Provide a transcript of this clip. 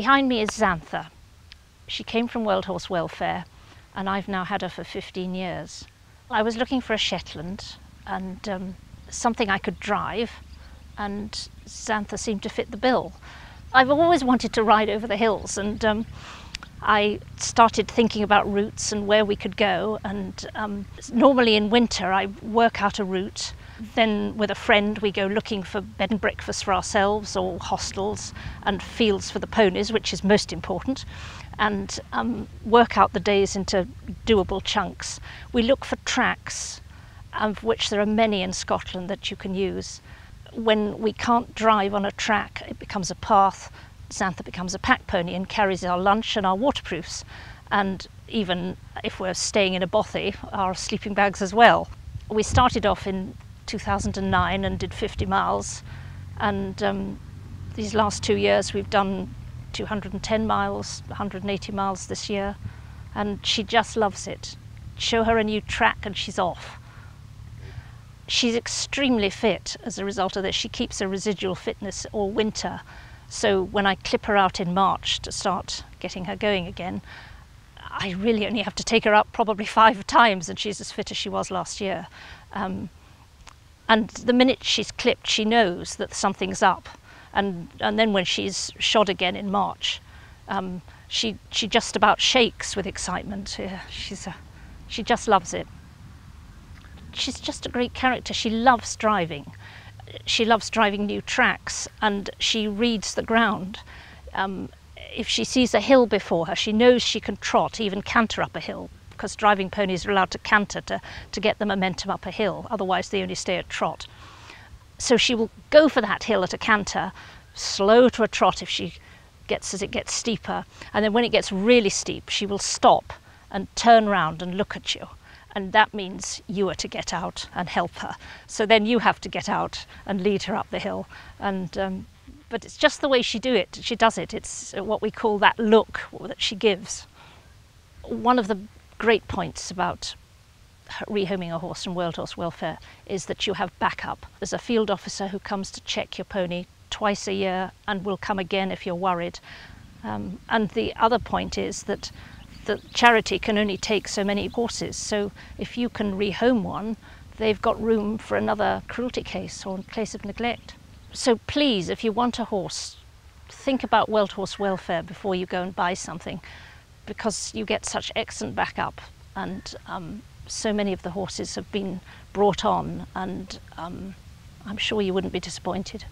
Behind me is Xantha. She came from World Horse Welfare, and I've now had her for 15 years. I was looking for a Shetland and something I could drive, and Xantha seemed to fit the bill. I've always wanted to ride over the hills, and I started thinking about routes and where we could go. And normally in winter I work out a route, then with a friend we go looking for bed and breakfast for ourselves or hostels and fields for the ponies, which is most important, and work out the days into doable chunks. We look for tracks, of which there are many in Scotland that you can use. When we can't drive on a track, it becomes a path. Xantha becomes a pack pony and carries our lunch and our waterproofs, and even if we're staying in a bothy, our sleeping bags as well. We started off in 2009 and did 50 miles, and these last 2 years we've done 210 miles, 180 miles this year, and she just loves it. Show her a new track and she's off. She's extremely fit as a result of this. She keeps her residual fitness all winter. So when I clip her out in March to start getting her going again, I really only have to take her out probably 5 times and she's as fit as she was last year. And the minute she's clipped, she knows that something's up. And then when she's shod again in March, she just about shakes with excitement. Yeah, she just loves it. She's just a great character. She loves driving. She loves driving new tracks, and she reads the ground. If she sees a hill before her, she knows she can trot, even canter up a hill, because driving ponies are allowed to canter to get the momentum up a hill, otherwise they only stay at trot. So she will go for that hill at a canter, slow to a trot if she gets as it gets steeper, and then when it gets really steep she will stop and turn round and look at you. And that means you are to get out and help her. So then you have to get out and lead her up the hill. And but it's just the way she does it. It's what we call that look that she gives. One of the great points about rehoming a horse from World Horse Welfare is that you have backup. There's a field officer who comes to check your pony twice a year and will come again if you're worried. And the other point is that the charity can only take so many horses, so if you can rehome one, they've got room for another cruelty case or case of neglect. So please, if you want a horse, think about World Horse Welfare before you go and buy something, because you get such excellent backup, and so many of the horses have been brought on, and I'm sure you wouldn't be disappointed.